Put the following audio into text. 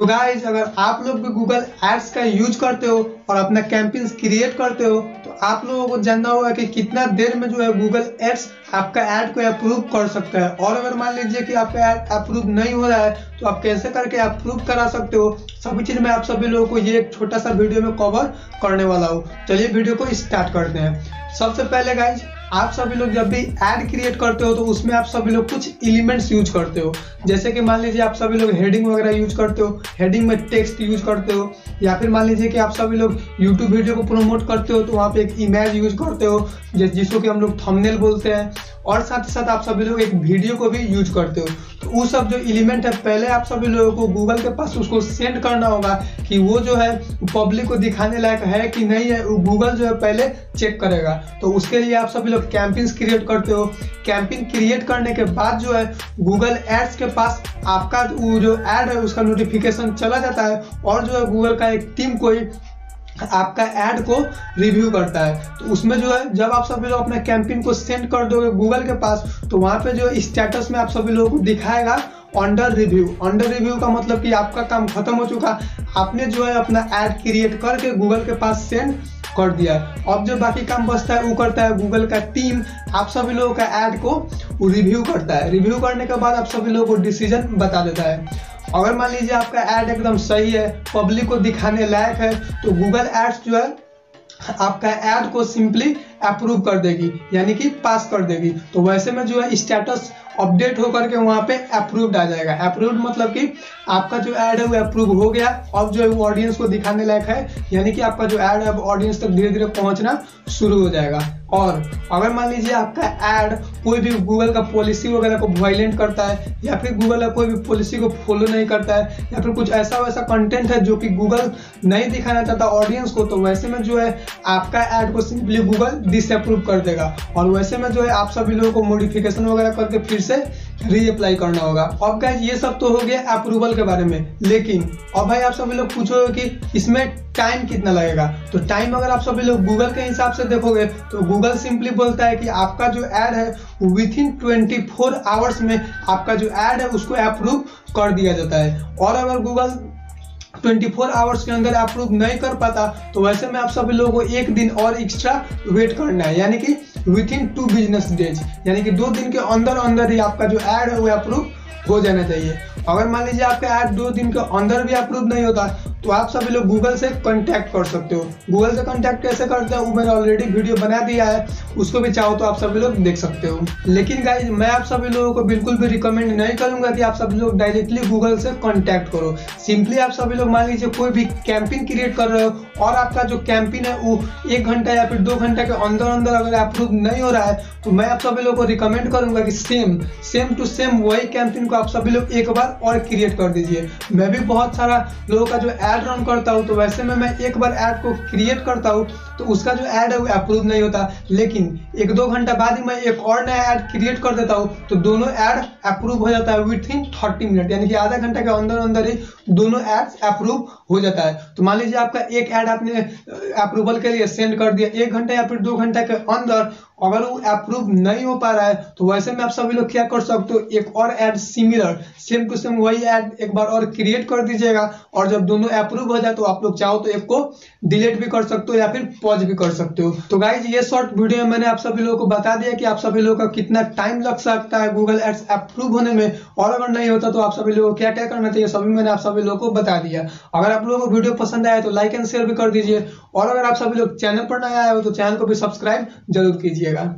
तो गाइज अगर आप लोग भी गूगल एड्स का यूज करते हो और अपना कैंपेन्स क्रिएट करते हो तो आप लोगों को जानना होगा कि कितना देर में जो है गूगल एड्स आपका ऐड को अप्रूव कर सकता है। और अगर मान लीजिए कि आपका ऐड अप्रूव नहीं हो रहा है तो आप कैसे करके अप्रूव करा सकते हो, सभी चीज़ में आप सभी लोगों को ये एक छोटा सा वीडियो में कवर करने वाला हूँ। चलिए वीडियो को स्टार्ट करते हैं। सबसे पहले गाइज आप सभी लोग जब भी ऐड क्रिएट करते हो तो उसमें आप सभी लोग कुछ एलिमेंट्स यूज करते हो, जैसे कि मान लीजिए आप सभी लोग हेडिंग वगैरह यूज करते हो, हेडिंग में टेक्स्ट यूज करते हो, या फिर मान लीजिए कि आप सभी लोग YouTube वीडियो को प्रमोट करते हो तो वहाँ पे एक इमेज यूज करते हो जिसको कि हम लोग थंबनेल बोलते हैं, और साथ ही साथ आप सभी लोग एक वीडियो को भी यूज करते हो। तो वो सब जो एलिमेंट है पहले आप सभी लोगों को गूगल के पास उसको सेंड करना होगा कि वो जो है पब्लिक को दिखाने लायक है कि नहीं है, वो गूगल जो है पहले चेक करेगा। तो उसके लिए आप सभी लोग कैंपेन्स क्रिएट करते हो। कैंपेन क्रिएट करने के बाद जो है गूगल एड्स के पास आपका जो एड है उसका नोटिफिकेशन चला जाता है और जो है गूगल का एक टीम कोई आपका ऐड को रिव्यू करता है। तो उसमें जो है जब आप सभी लोग अपना कैंपेन को सेंड कर दोगे गूगल के पास तो वहाँ पे जो स्टेटस में आप सभी लोगों को दिखाएगा अंडर रिव्यू। अंडर रिव्यू का मतलब कि आपका काम खत्म हो चुका, आपने जो है अपना ऐड क्रिएट करके गूगल के पास सेंड कर दिया। अब जो बाकी काम बचता है वो करता है गूगल का टीम, आप सभी लोगों का ऐड को रिव्यू करता है। रिव्यू करने के बाद आप सभी लोगों को डिसीजन बता देता है। अगर मान लीजिए आपका ऐड एकदम सही है, पब्लिक को दिखाने लायक है, तो गूगल एड्स जो है आपका ऐड को सिंपली अप्रूव कर देगी, यानी कि पास कर देगी। तो वैसे में जो है स्टेटस अपडेट होकर के वहाँ पे अप्रूव्ड आ जाएगा। अप्रूव्ड मतलब कि आपका जो ऐड है वो अप्रूव हो गया, अब जो है वो ऑडियंस को दिखाने लायक है, यानी कि आपका जो ऐड है अब ऑडियंस तक धीरे धीरे पहुँचना शुरू हो जाएगा। और अगर मान लीजिए आपका ऐड कोई भी गूगल का पॉलिसी वगैरह को वायलेंट करता है या फिर गूगल का कोई भी पॉलिसी को फॉलो नहीं करता है या फिर कुछ ऐसा वैसा कंटेंट है जो कि गूगल नहीं दिखाना चाहता ऑडियंस को, तो वैसे में जो है आपका ऐड को सिंपली गूगल डिसअप्रूव कर देगा। और वैसे में जो है आप सभी लोगों को मॉडिफिकेशन वगैरह करके फिर से रीअप्लाई करना होगा। अब गाइस ये सब तो हो गया अप्रूवल के बारे में, लेकिन अब भाई आप सभी लोग पूछोगे कि इसमें टाइम कितना लगेगा। तो टाइम अगर आप सभी लोग गूगल के हिसाब से देखोगे तो गूगल सिंपली बोलता है कि आपका जो ऐड है विथ इन 24 आवर्स में आपका जो ऐड है उसको अप्रूव कर दिया जाता है। और अगर गूगल 24 आवर्स के अंदर अप्रूव नहीं कर पाता तो वैसे में आप सभी लोगों को एक दिन और एक्स्ट्रा वेट करना है, यानी कि विथ इन 2 बिजनेस डेज, यानी कि 2 दिन के अंदर अंदर ही आपका जो ऐड है वो अप्रूव हो जाना चाहिए। अगर मान लीजिए आपका ऐड 2 दिन के अंदर भी अप्रूव नहीं होता तो आप सभी लोग गूगल से कांटेक्ट कर सकते हो। गूगल से कांटेक्ट कैसे करते हैं वो मैंने ऑलरेडी वीडियो बना दिया है, उसको भी चाहो तो आप सभी लोग देख सकते हो। लेकिन गाइज मैं आप सभी लोगों को बिल्कुल भी रिकमेंड नहीं करूंगा कि आप सभी लोग डायरेक्टली गूगल से कांटेक्ट करो। सिंपली आप सभी लोग मान लीजिए कोई भी कैंपेन क्रिएट कर रहे हो और आपका जो कैंपेन है वो 1 घंटा या फिर 2 घंटा के अंदर अंदर अगर अप्रूव नहीं हो रहा है तो मैं आप सभी लोगों को रिकमेंड करूंगा कि सेम टू सेम वही कैंपेन को आप सभी लोग एक बार और क्रिएट कर दीजिए। मैं भी बहुत सारा लोगों का जो ऐड रन करता हूँ तो वैसे में मैं एक बार ऐड को क्रिएट करता हूँ तो उसका जो ऐड है वो अप्रूव नहीं होता, लेकिन 1-2 घंटा बाद ही मैं एक और नया ऐड क्रिएट कर देता हूँ तो दोनों ऐड अप्रूव हो जाता है विथ इन 30 मिनट, यानी कि आधा घंटा के अंदर अंदर ही दोनों ऐड्स अप्रूव हो जाता है। तो मान लीजिए आपका एक ऐड आपने अप्रूवल के लिए सेंड कर दिया, 1 घंटा या फिर 2 घंटा के अंदर अगर वो अप्रूव नहीं हो पा रहा है तो वैसे में आप सभी लोग क्या कर सकते हो, एक और ad similar same to same वही ऐड एक बार और क्रिएट कर दीजिएगा। और जब दोनों अप्रूव हो जाए तो आप लोग चाहो तो एक को डिलीट भी कर सकते हो या फिर पॉज भी कर सकते हो। तो गाइज ये शॉर्ट वीडियो में मैंने आप सभी लोगों को बता दिया कि आप सभी लोगों का कितना टाइम लग सकता है गूगल एड्स अप्रूव होने में, और अगर नहीं होता तो आप सभी लोगों को क्या क्या करना चाहिए सभी मैंने आप सभी लोगों को बता दिया। अगर आप लोगों को वीडियो पसंद आया तो लाइक एंड शेयर भी कर दीजिए, और अगर आप सभी लोग चैनल पर नए आए हो तो चैनल को भी सब्सक्राइब जरूर कीजिएगा।